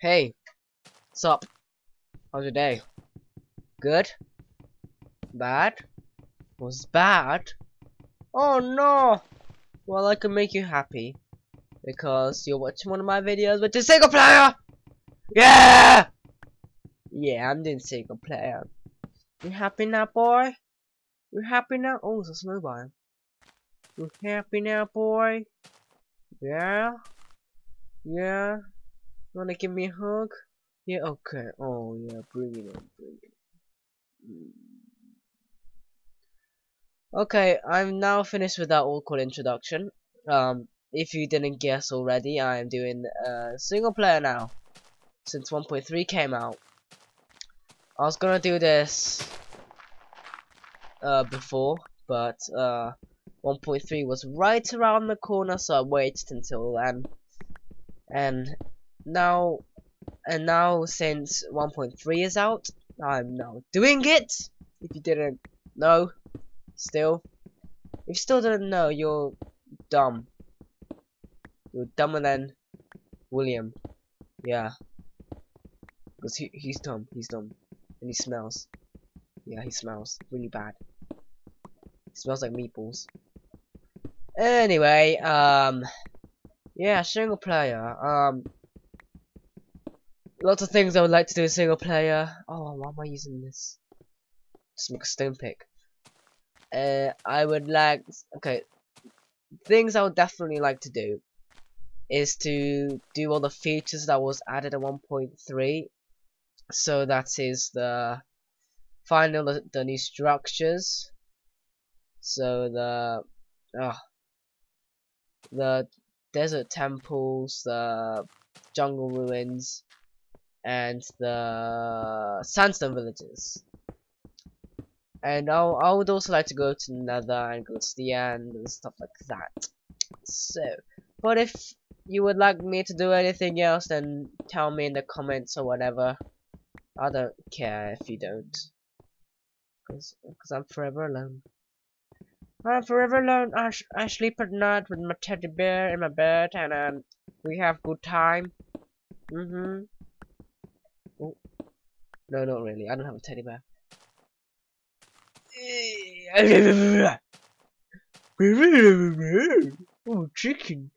Hey, what's up? How's your day? Good? Bad? Was bad? Oh no! Well, I can make you happy because you're watching one of my videos with the single player! Yeah! Yeah, I'm doing single player. You happy now, boy? You happy now? Oh, it's a snowball. You happy now, boy? Yeah? Yeah? Wanna give me a hug? Yeah, okay. Oh, yeah, bring it on, bring it on. Okay, I'm now finished with that awkward introduction. If you didn't guess already, I'm doing single player now. Since 1.3 came out. I was gonna do this before, but 1.3 was right around the corner, so I waited until then. And now since 1.3 is out, I'm now doing it. If you didn't know, if you still didn't know, you're dumb. You're dumber than William. Yeah, because he's dumb. He's dumb, and he smells. Yeah, he smells really bad. He smells like meatballs. Anyway, yeah, single player. Lots of things I would like to do in single player. Oh, why am I using this? Just make a stone pick. I would like... Okay. Things I would definitely like to do is to do all the features that was added at 1.3. So that is the... Find all the new structures. So the... the desert temples, the jungle ruins, and the sandstone villages. And I would also like to go to the Nether and go to the end and stuff like that. So, but if you would like me to do anything else, then tell me in the comments or whatever. I don't care if you don't, because I'm forever alone. I'm forever alone. I sleep at night with my teddy bear in my bed, and we have good time. Oh. No, not really. I don't have a teddy bear. Oh, chicken.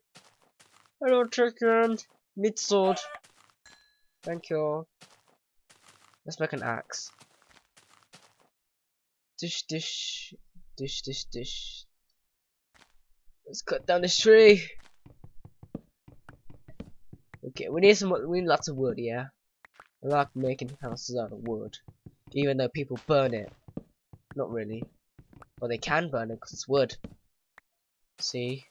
Hello, chicken. Meat sword. Thank you. Let's make an axe. Dish, dish. Dish, dish, dish. Let's cut down this tree. Okay, we need lots of wood, yeah. I like making houses out of wood, even though people burn it. Not really. Well, they can burn it because it's wood. See?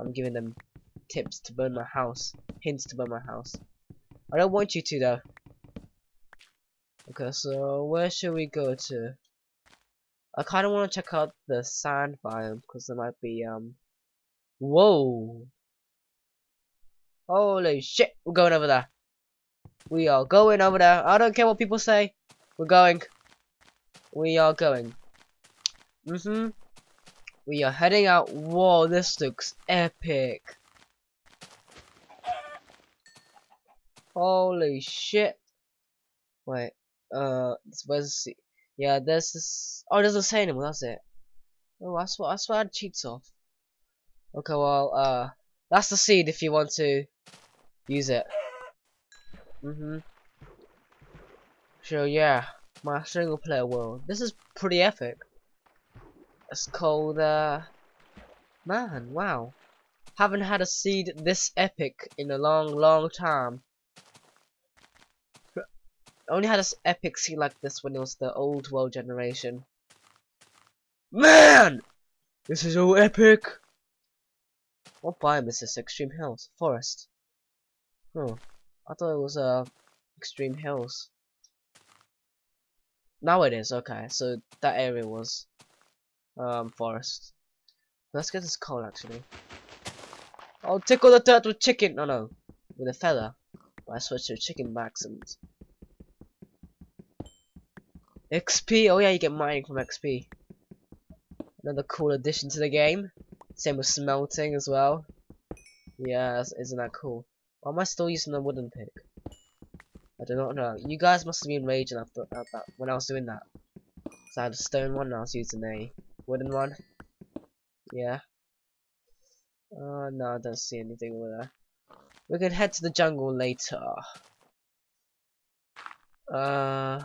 I'm giving them tips to burn my house. Hints to burn my house. I don't want you to, though. Okay, so where should we go to? I kind of want to check out the sand biome because there might be Whoa! Holy shit! We're going over there. We are going over there. I don't care what people say. We're going. We are going. We are heading out. Whoa! This looks epic. Holy shit! Wait. Where's the sea? Yeah, there's this. Oh, it doesn't say anymore. That's it. Oh, I swear I had cheats off. Okay, well, that's the seed if you want to use it. So yeah, my single player world. This is pretty epic. It's called man, wow. Haven't had a seed this epic in a long, long time. I only had an epic seed like this when it was the old world generation. Man! This is all epic! What biome is this? Extreme hills? Forest? Huh. I thought it was extreme hills. Now it is, okay, so that area was forest. Let's get this coal actually. I'll tickle the dirt with chicken, no, with a feather. But I switched to chicken by accident. XP, oh yeah, you get mining from XP. Another cool addition to the game. Same with smelting as well. Yeah, isn't that cool? Why am I still using the wooden pick? I do not know. You guys must have been raging after that when I was doing that. Because I had a stone one and I was using a wooden one. Yeah. No, I don't see anything over there. We can head to the jungle later. Hello,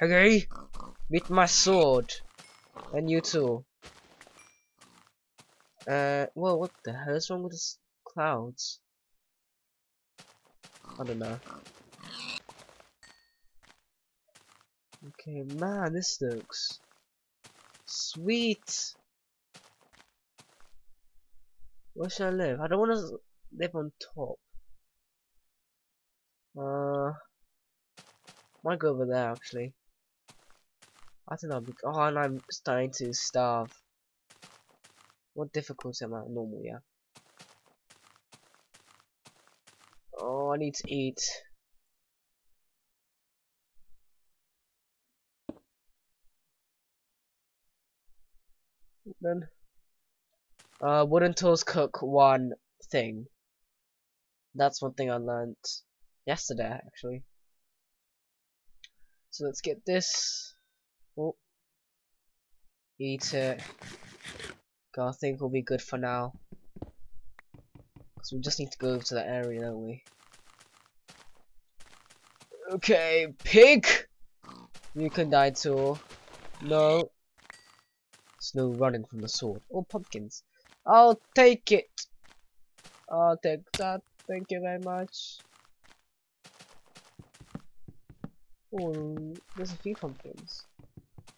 Peggy! With my sword. And you too. Well, what the hell is wrong with these clouds? I don't know. Okay, man, this looks sweet. Where should I live? I don't want to live on top. Might go over there actually. I think I'll be. Oh, and I'm starting to starve. What difficulty am I at normal? Yeah. Oh, I need to eat. Then. Wooden tools cook one thing. That's one thing I learned yesterday, actually. So let's get this. Oh. Eat it. God, I think we'll be good for now. Because we just need to go over to that area, don't we? Okay, pig! You can die too. No. There's no running from the sword. Oh, pumpkins. I'll take it. I'll take that. Thank you very much. Oh, there's a few pumpkins.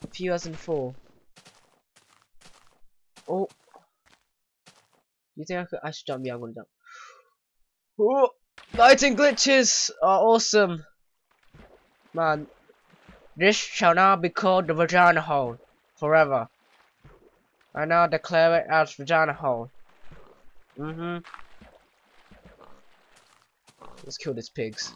A few as in four. Oh. You think I could? I should jump. Yeah, I'm gonna jump. Oh, lighting glitches are awesome. Man, this shall now be called the vagina hole forever. I now declare it as vagina hole. Let's kill these pigs.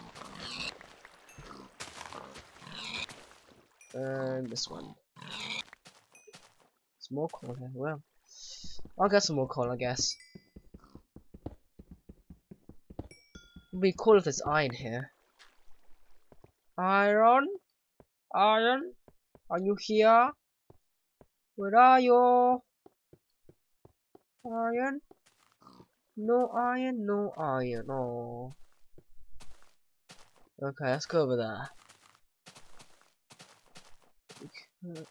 And this one. There's more coal here. Well, I'll get some more coal, I guess. It would be cool if there's iron here. Iron? Iron? Are you here? Where are you? Iron? No iron, no iron. Oh. Okay, let's go over there. Okay,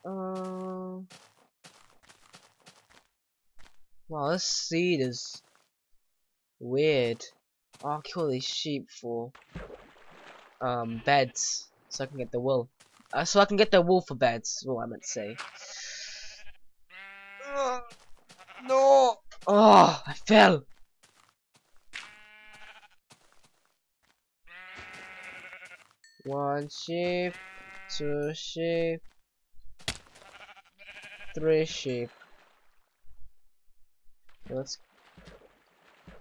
wow, this seed is weird. I'll kill these sheep for beds, so I can get the wool. So I can get the wool for beds. What I meant to say. No! Oh, I fell. One sheep, two sheep, three sheep. Let's.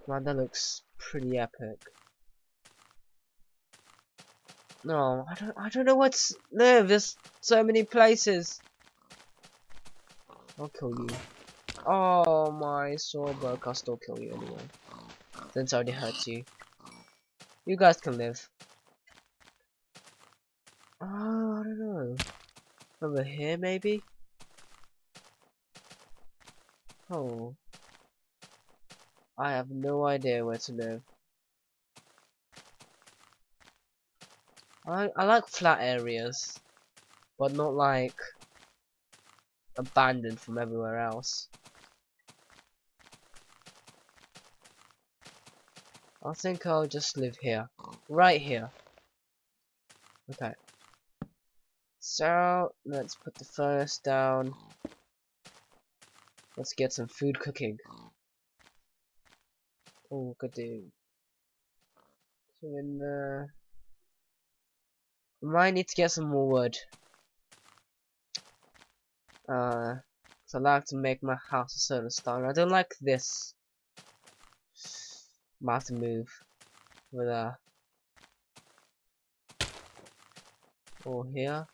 Man, that looks pretty epic. No, I don't know where to live. There's so many places. I'll kill you. Oh, my sword broke. I'll still kill you anyway. Since I already hurt you. You guys can live. Oh, I don't know. Over here, maybe? Oh. I have no idea where to live. I like flat areas. But not like abandoned from everywhere else. I think I'll just live here. Right here. Okay. So let's put the furnace down. Let's get some food cooking. Oh, good dude. So in there. Might need to get some more wood. So I like to make my house a solar star. I don't like this. Might have to move over there. Or here.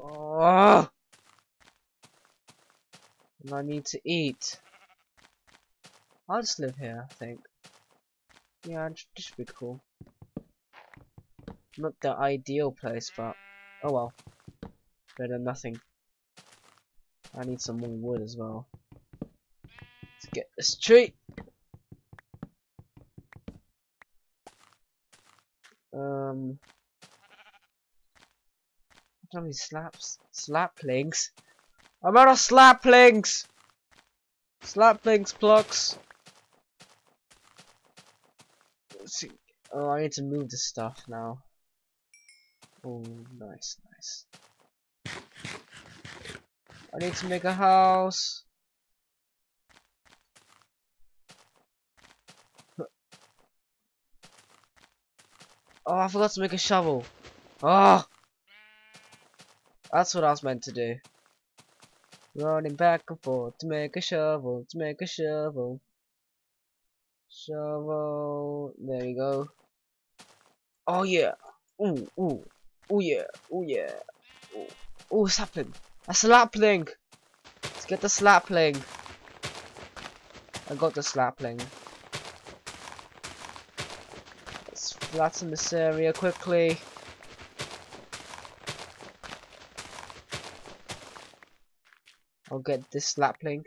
Oh, Oh! And I need to eat. I'll just live here, I think. Yeah, this should be cool. Not the ideal place, but oh well. Better than nothing. I need some more wood as well. Let's get this tree! I don't have any slaps. Slaplings? I'm out of slaplings! Slaplings plucks! Let's see. Oh, I need to move this stuff now. Oh, nice, nice. I need to make a house. Oh, I forgot to make a shovel. Ah, oh, that's what I was meant to do. Running back and forth to make a shovel, to make a shovel. Shovel. There we go. Oh yeah. Ooh, ooh. Oh yeah. Oh yeah. Oh, what's happened? A slapling! Let's get the slapling. I got the slapling. Let's flatten this area quickly. I'll get this slapling.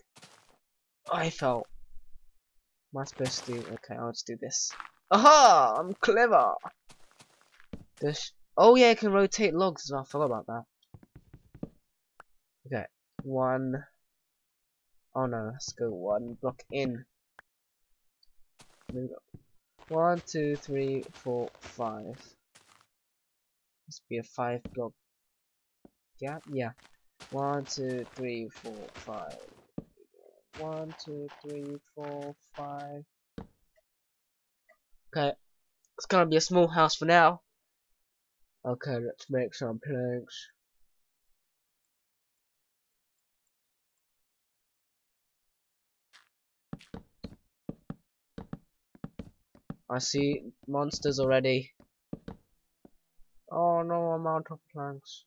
I fell. Am I supposed to do? Okay, I'll just do this. Aha! I'm clever! This. Oh yeah, I can rotate logs as well. I forgot about that. Okay, one. Oh no, let's go one block in. There we go. 1, 2, 3, 4, 5. Must be a 5 block gap. Yeah. 1, 2, 3, 4, 5. 1, 2, 3, 4, 5. Okay, it's gonna be a small house for now. Okay, let's make some planks. I see monsters already. Oh no, I'm out of planks.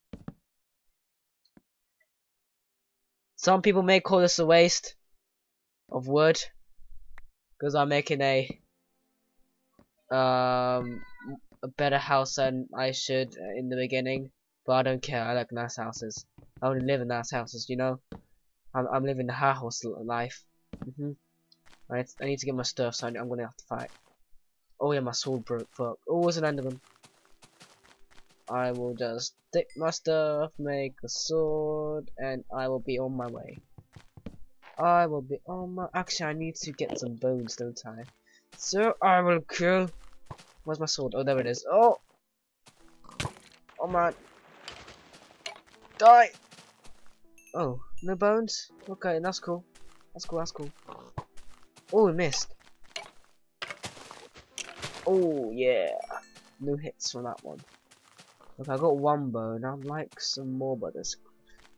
Some people may call this a waste of wood, because I'm making a better house than I should in the beginning. But I don't care. I like nice houses. I only live in nice houses, you know. I'm living the high house life. I need to get my stuff, so I'm gonna have to fight. Oh yeah, my sword broke. Fuck. Oh, there's an enderman. I will just stick my stuff, make a sword, and I will be on my way. I will be on my... Actually, I need to get some bones, don't I? So, I will kill... Where's my sword? Oh, there it is. Oh! Oh, man. Die! Oh, no bones? Okay, that's cool. That's cool, that's cool. Oh, we missed. Oh yeah, no hits from that one. Look, I got one bone. I'd like some more, but this.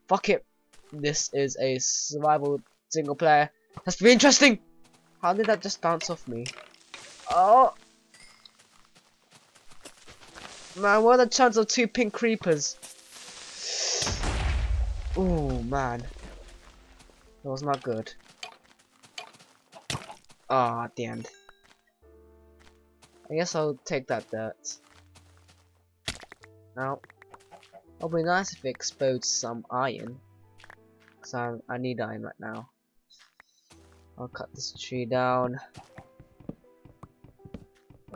Fuck it. This is a survival single player. That's pretty interesting. How did that just bounce off me? Oh man, what are the chances of 2 pink creepers? Oh man, that was not good. Ah, oh, at the end. I guess I'll take that dirt. Now, it'll be nice if it explodes some iron, because I need iron right now. I'll cut this tree down.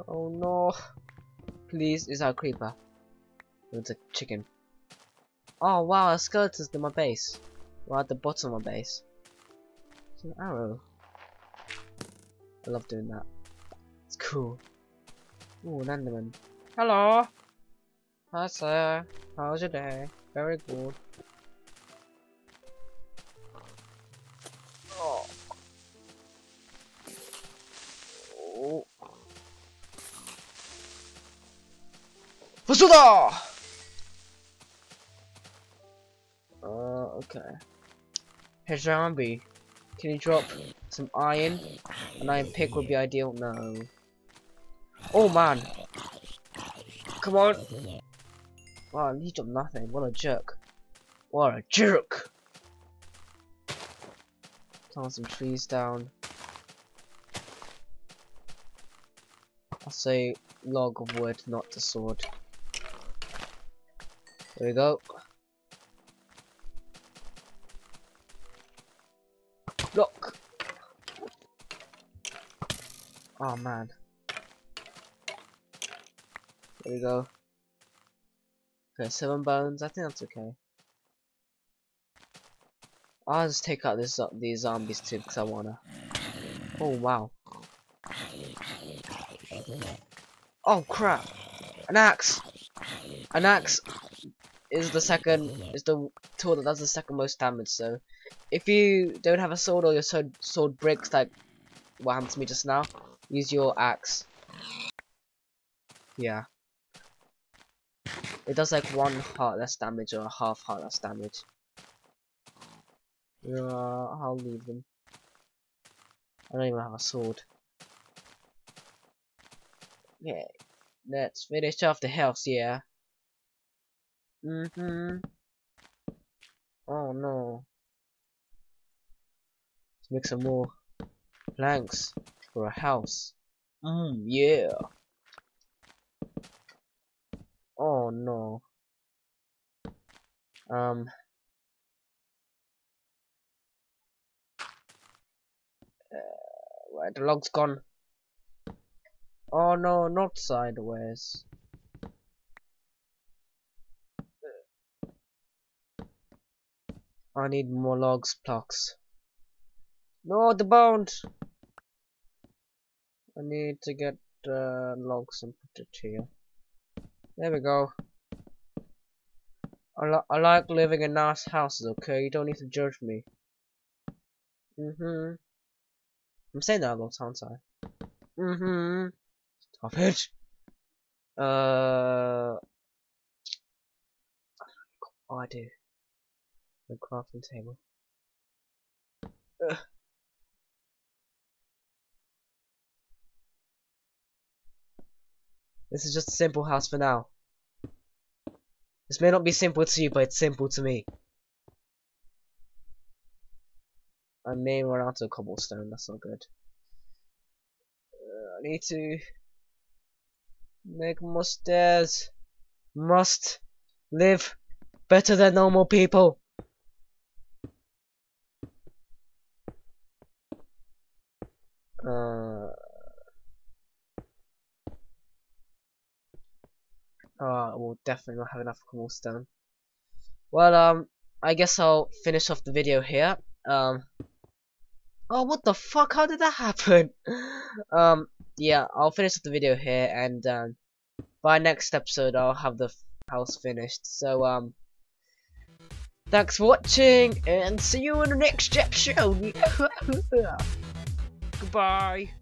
Oh no! Please, is that a creeper? It's a chicken. Oh wow, a skeleton's in my base. Well, at the bottom of my base. It's an arrow. I love doing that. It's cool. Ooh, an enderman. Hello! Hi sir, how's your day? Very good. Oh. Oh. Bazooka! Okay. Hey zombie, can you drop some iron? An iron pick would be ideal. No. Oh man! Come on! Wow, he dropped nothing. What a jerk! What a jerk! Plant some trees down. I'll say log of wood, not the sword. There we go. Look! Oh man. There we go. Okay, 7 bones, I think that's okay. I'll just take out these zombies too, because I wanna. Oh wow. Oh crap! An axe! An axe is the tool that does the second most damage, so if you don't have a sword or your sword breaks like what happened to me just now, use your axe. Yeah. It does like 1 heart less damage or a half heart less damage. I'll leave them. I don't even have a sword. Okay, let's finish off the house, yeah. Oh no. Let's make some more planks for a house. Yeah. Oh no. Where the log's gone. Oh no, not sideways. I need more logs, blocks. No, the bones. I need to get logs and put it here. There we go. I like living in nice houses, okay? You don't need to judge me. I'm saying that a lot, aren't I? Stop it. Oh, I do. The crafting table. This is just a simple house for now. This may not be simple to you, but it's simple to me. I may run out of cobblestone, that's not good. I need to make more stairs. Must live better than normal people. Oh, we'll definitely not have enough cobblestone. Well, I guess I'll finish off the video here. Oh, what the fuck? How did that happen? Yeah, I'll finish off the video here, and by next episode, I'll have the house finished. So, thanks for watching, and see you in the next Jep Show. Goodbye.